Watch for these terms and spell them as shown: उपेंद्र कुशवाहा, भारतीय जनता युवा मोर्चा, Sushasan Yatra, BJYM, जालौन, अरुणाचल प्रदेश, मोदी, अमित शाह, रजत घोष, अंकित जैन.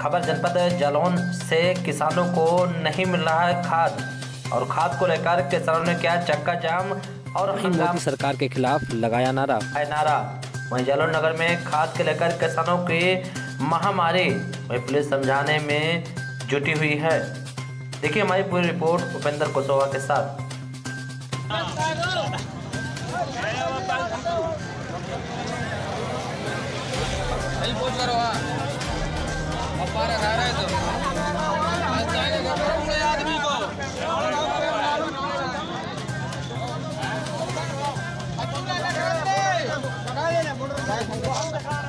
खबर जनपद जालौन से किसानों को नहीं मिल रहा है खाद और खाद को लेकर किसानों ने किया चक्का जाम और मोदी सरकार के खिलाफ लगाया नारा। वहीं जालौन नगर में खाद के लेकर किसानों की महामारी, वहीं पुलिस समझाने में जुटी हुई है। देखिए हमारी पूरी रिपोर्ट उपेंद्र कुशवाहा के साथ। हमारा खा रहे तो आदमी को लगा लेना।